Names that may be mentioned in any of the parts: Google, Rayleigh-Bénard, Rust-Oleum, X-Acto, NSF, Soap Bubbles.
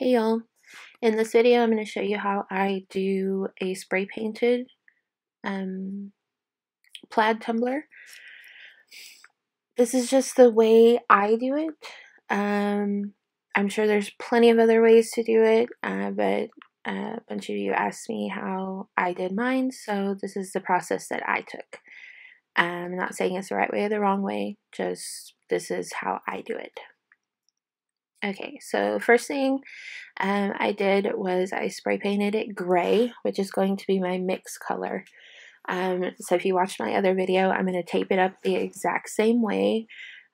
Hey y'all, in this video I'm going to show you how I do a spray painted plaid tumbler. This is just the way I do it. I'm sure there's plenty of other ways to do it, but a bunch of you asked me how I did mine, so this is the process that I took. I'm not saying it's the right way or the wrong way, just this is how I do it. Okay, so first thing I did was I spray painted it gray, which is going to be my mix color. So if you watched my other video, I'm going to tape it up the exact same way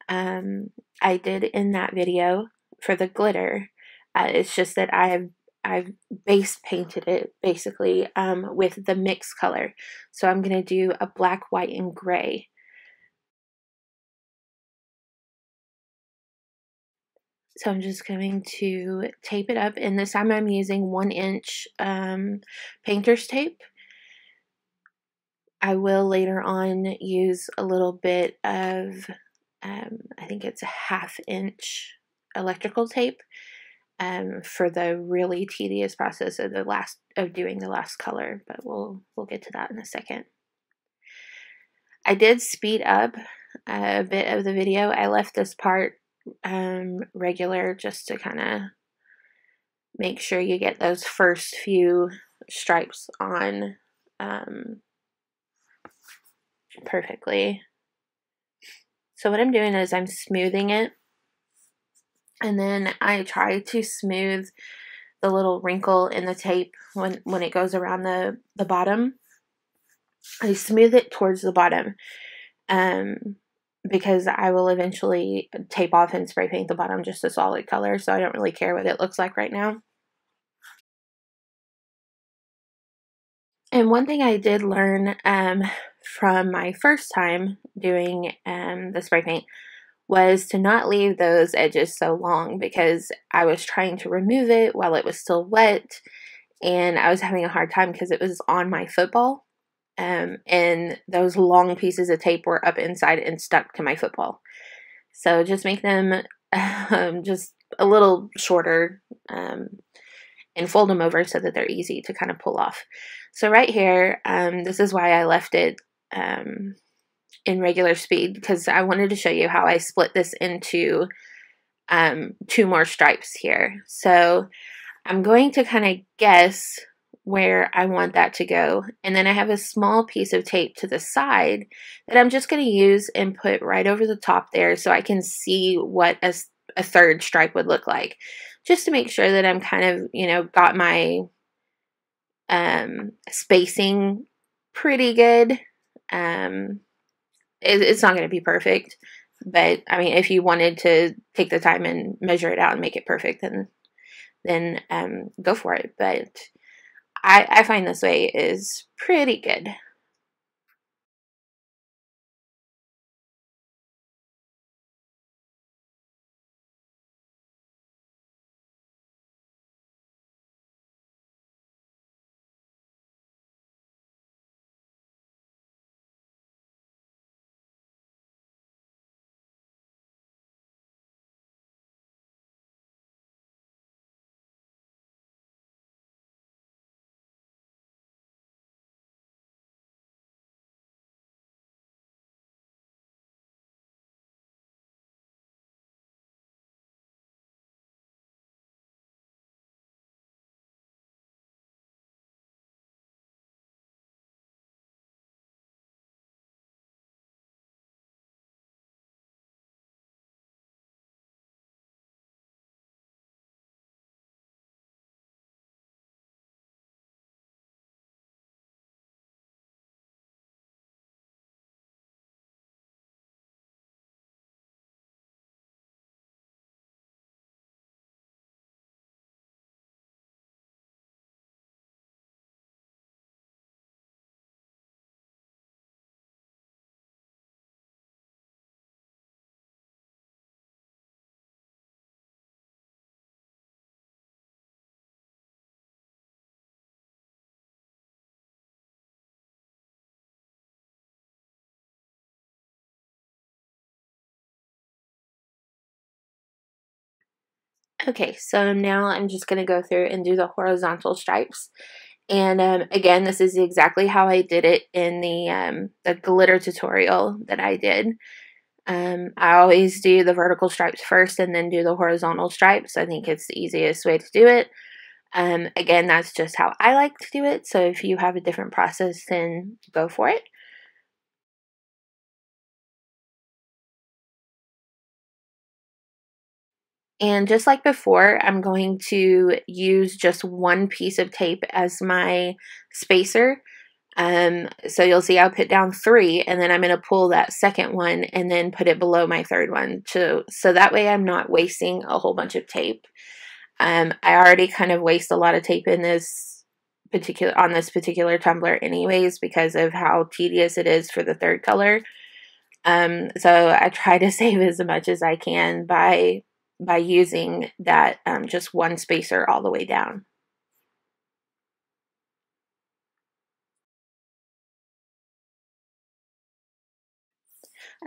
I did in that video for the glitter. It's just that I've base painted it basically with the mix color. So I'm going to do a black, white, and gray. So I'm just going to tape it up, and this time I'm using 1-inch painter's tape. I will later on use a little bit of, I think it's a 1/2-inch electrical tape for the really tedious process of doing the last color, but we'll get to that in a second. I did speed up a bit of the video. I left this part regular just to kind of make sure you get those first few stripes on perfectly. So what I'm doing is I'm smoothing it, and then I try to smooth the little wrinkle in the tape when it goes around the bottom. I smooth it towards the bottom because I will eventually tape off and spray paint the bottom just a solid color, so I don't really care what it looks like right now. And one thing I did learn from my first time doing the spray paint was to not leave those edges so long, because I was trying to remove it while it was still wet, and I was having a hard time because it was on my football. And those long pieces of tape were up inside and stuck to my football. So just make them just a little shorter and fold them over so that they're easy to kind of pull off. So right here, this is why I left it in regular speed, because I wanted to show you how I split this into two more stripes here. So I'm going to kind of guess where I want that to go, and then I have a small piece of tape to the side that I'm just going to use and put right over the top there so I can see what a third stripe would look like, just to make sure that I'm kind of, you know, got my spacing pretty good. It's not going to be perfect, but I mean, if you wanted to take the time and measure it out and make it perfect, then go for it, but I find this way is pretty good. Okay, so now I'm just going to go through and do the horizontal stripes. And again, this is exactly how I did it in the glitter tutorial that I did. I always do the vertical stripes first and then do the horizontal stripes. I think it's the easiest way to do it. Again, that's just how I like to do it. So if you have a different process, then go for it. And just like before, I'm going to use just one piece of tape as my spacer. So you'll see I'll put down 3, and then I'm going to pull that second one and then put it below my third one too. So that way I'm not wasting a whole bunch of tape. I already kind of waste a lot of tape in this particular tumbler anyways because of how tedious it is for the third color. So I try to save as much as I can by using that just one spacer all the way down.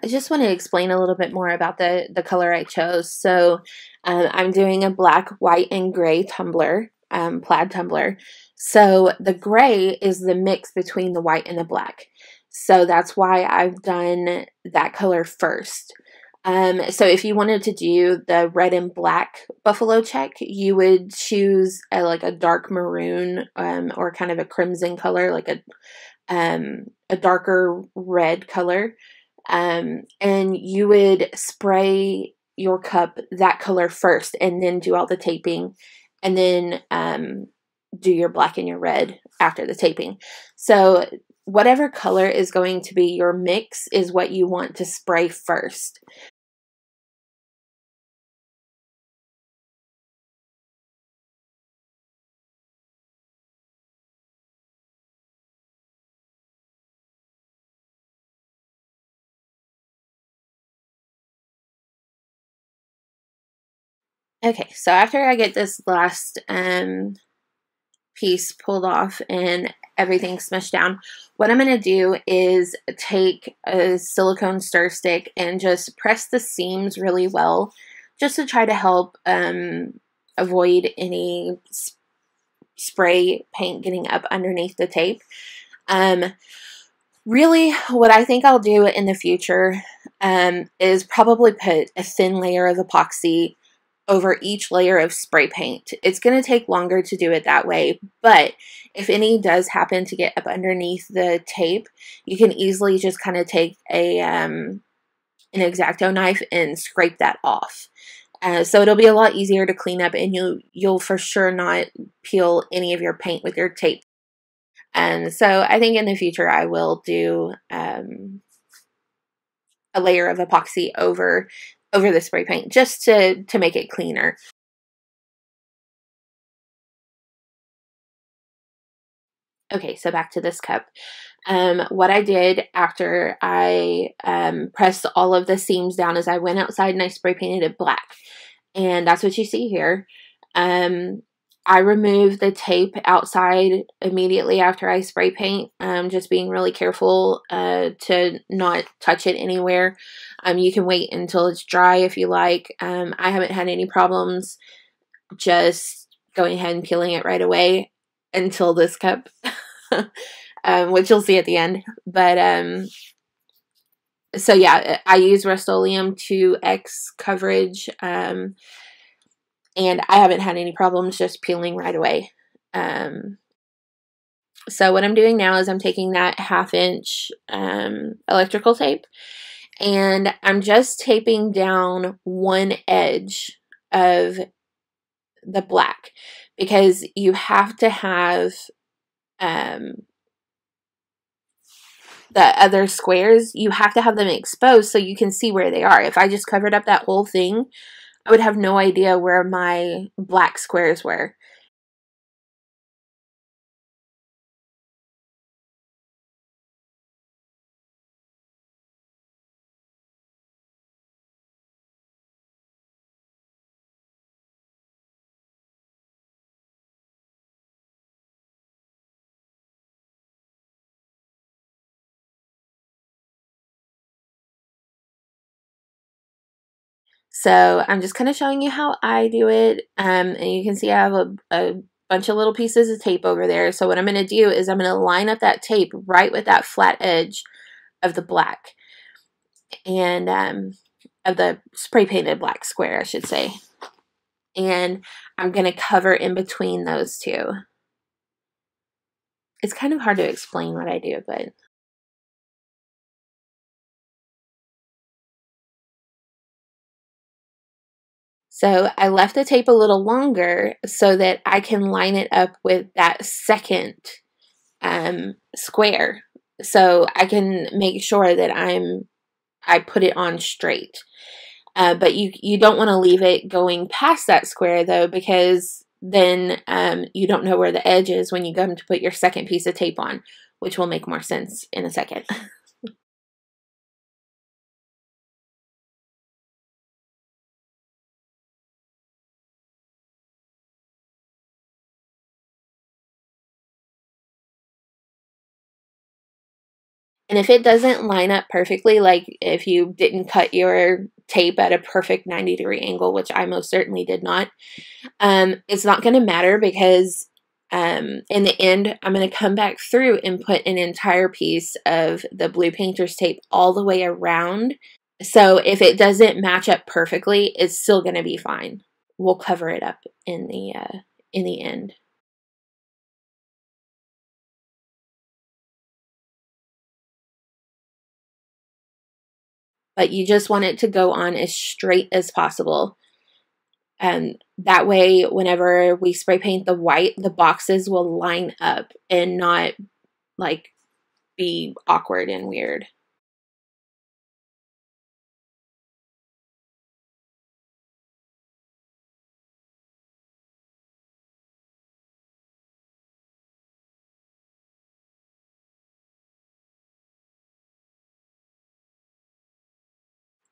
I just want to explain a little bit more about the color I chose. So I'm doing a black, white, and gray tumbler, plaid tumbler. So the gray is the mix between the white and the black. So that's why I've done that color first. So if you wanted to do the red and black buffalo check, you would choose like a dark maroon or kind of a crimson color, like a darker red color. And you would spray your cup that color first and then do all the taping and then do your black and your red after the taping. So whatever color is going to be your mix is what you want to spray first. Okay, so after I get this last piece pulled off and everything smushed down, what I'm going to do is take a silicone stir stick and just press the seams really well just to try to help avoid any spray paint getting up underneath the tape. Really, what I think I'll do in the future is probably put a thin layer of epoxy over each layer of spray paint. It's going to take longer to do it that way, but if any does happen to get up underneath the tape, you can easily just kind of take a an X-Acto knife and scrape that off. So it'll be a lot easier to clean up, and you'll for sure not peel any of your paint with your tape. And so I think in the future I will do a layer of epoxy over the spray paint just to make it cleaner. Okay, so back to this cup. What I did after I pressed all of the seams down is I went outside and I spray painted it black. And that's what you see here. I removed the tape outside immediately after I spray paint, just being really careful to not touch it anywhere. You can wait until it's dry if you like. I haven't had any problems just going ahead and peeling it right away until this cup, which you'll see at the end. But so yeah, I use Rust-Oleum 2X coverage. And I haven't had any problems just peeling right away. So what I'm doing now is I'm taking that half-inch electrical tape, and I'm just taping down one edge of the black because you have to have the other squares. You have to have them exposed so you can see where they are. If I just covered up that whole thing, I would have no idea where my black squares were. So I'm just kind of showing you how I do it. And you can see I have a bunch of little pieces of tape over there. So what I'm going to do is I'm going to line up that tape right with that flat edge of the black. And of the spray painted black square, I should say. And I'm going to cover in between those two. It's kind of hard to explain what I do, but... So I left the tape a little longer so that I can line it up with that second square. So I can make sure that I put it on straight. But you don't want to leave it going past that square though, because then you don't know where the edge is when you come to put your second piece of tape on, which will make more sense in a second. And if it doesn't line up perfectly, like if you didn't cut your tape at a perfect 90-degree angle, which I most certainly did not, it's not going to matter because in the end, I'm going to come back through and put an entire piece of the blue painter's tape all the way around. So if it doesn't match up perfectly, it's still going to be fine. We'll cover it up in the end. But you just want it to go on as straight as possible. That way, whenever we spray paint the white, the boxes will line up and not like be awkward and weird.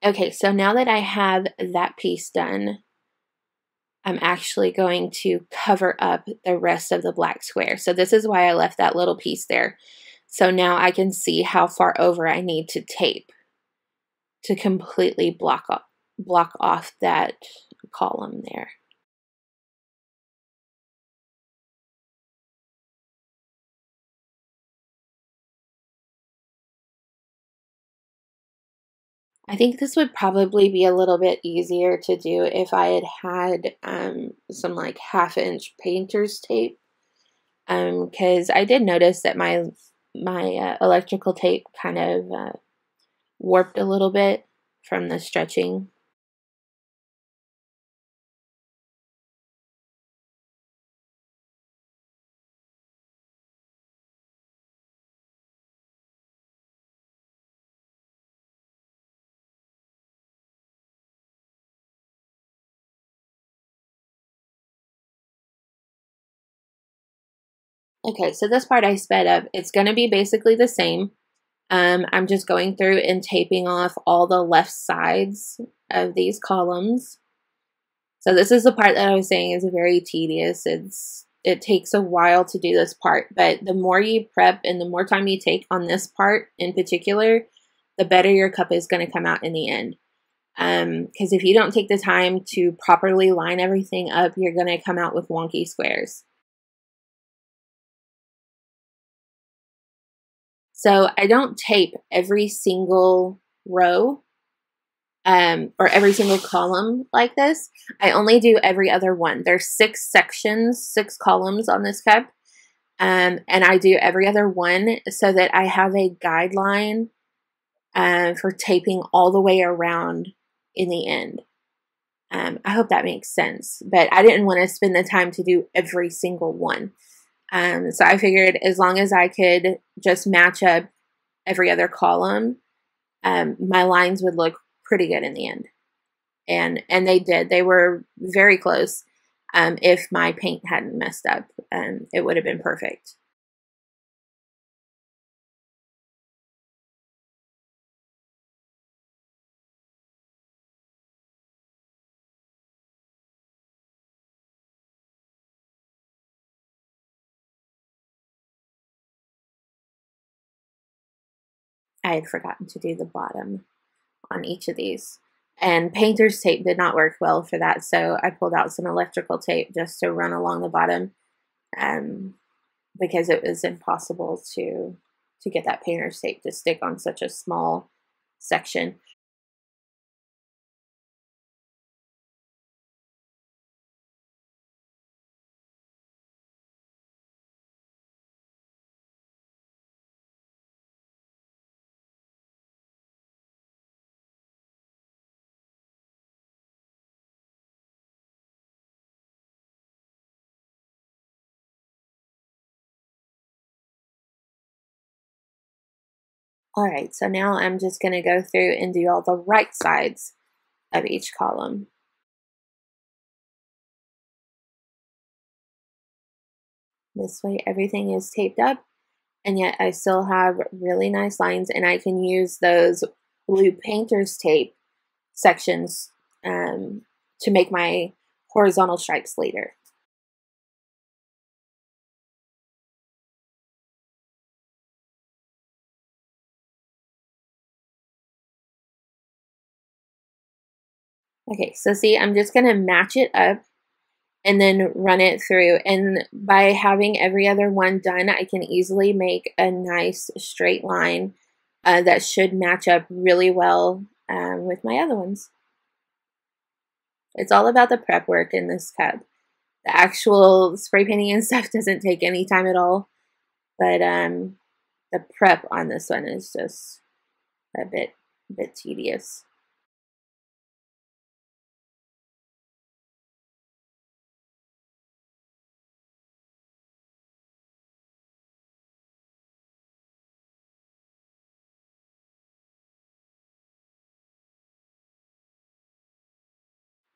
Okay, so now that I have that piece done, I'm actually going to cover up the rest of the black square. So this is why I left that little piece there. So now I can see how far over I need to tape to completely block off that column there. I think this would probably be a little bit easier to do if I had some like 1/2-inch painter's tape, because I did notice that my electrical tape kind of warped a little bit from the stretching. Okay, so this part I sped up. It's going to be basically the same. I'm just going through and taping off all the left sides of these columns. So this is the part that I was saying is very tedious. It takes a while to do this part, but the more you prep and the more time you take on this part in particular, the better your cup is going to come out in the end. Because if you don't take the time to properly line everything up, you're going to come out with wonky squares. So I don't tape every single row or every single column like this. I only do every other one. There's 6 sections, 6 columns on this cup. And I do every other one so that I have a guideline for taping all the way around in the end. I hope that makes sense, but I didn't want to spend the time to do every single one. So I figured as long as I could just match up every other column, my lines would look pretty good in the end. And they did. They were very close. If my paint hadn't messed up, it would have been perfect. I had forgotten to do the bottom on each of these. and painter's tape did not work well for that, so I pulled out some electrical tape just to run along the bottom, because it was impossible to get that painter's tape to stick on such a small section. Alright, so now I'm just going to go through and do all the right sides of each column. This way everything is taped up, and yet I still have really nice lines, and I can use those blue painter's tape sections to make my horizontal stripes later. Okay, so see, I'm just gonna match it up and then run it through. And by having every other one done, I can easily make a nice straight line that should match up really well with my other ones. It's all about the prep work in this cup. The actual spray painting and stuff doesn't take any time at all, but the prep on this one is just a bit tedious.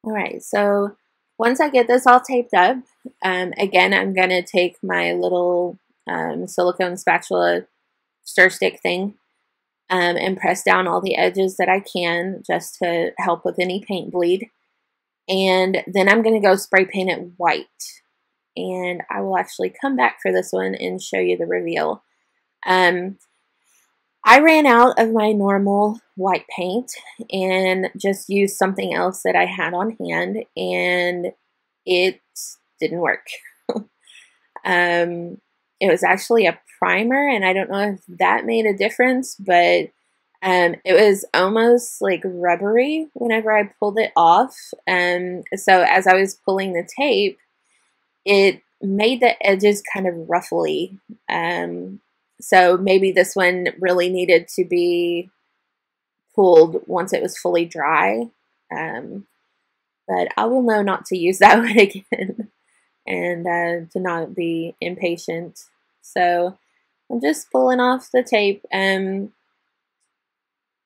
Alright, so once I get this all taped up, again, I'm going to take my little silicone spatula stir stick thing and press down all the edges that I can just to help with any paint bleed. And then I'm going to go spray paint it white. And I will actually come back for this one and show you the reveal. I ran out of my normal white paint and just used something else that I had on hand, and it didn't work. It was actually a primer, and I don't know if that made a difference, but it was almost like rubbery whenever I pulled it off. So as I was pulling the tape, it made the edges kind of ruffly. So maybe this one really needed to be pulled once it was fully dry. But I will know not to use that one again and to not be impatient. So I'm just pulling off the tape.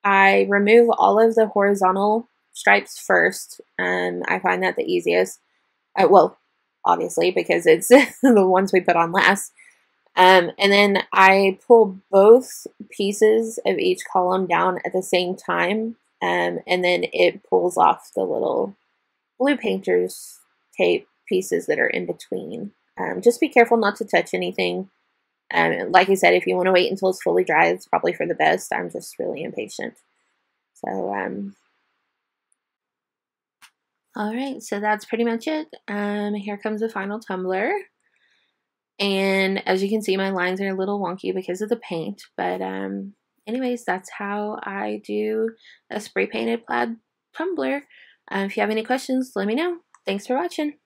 I remove all of the horizontal stripes first. I find that the easiest. Well, obviously, because it's the ones we put on last. And then I pull both pieces of each column down at the same time, and then it pulls off the little blue painter's tape pieces that are in between. Just be careful not to touch anything. Like I said, if you want to wait until it's fully dry, it's probably for the best. I'm just really impatient. So, all right, so that's pretty much it. Here comes the final tumbler. And as you can see, my lines are a little wonky because of the paint, but anyways, that's how I do a spray painted plaid tumbler. If you have any questions, let me know. Thanks for watching.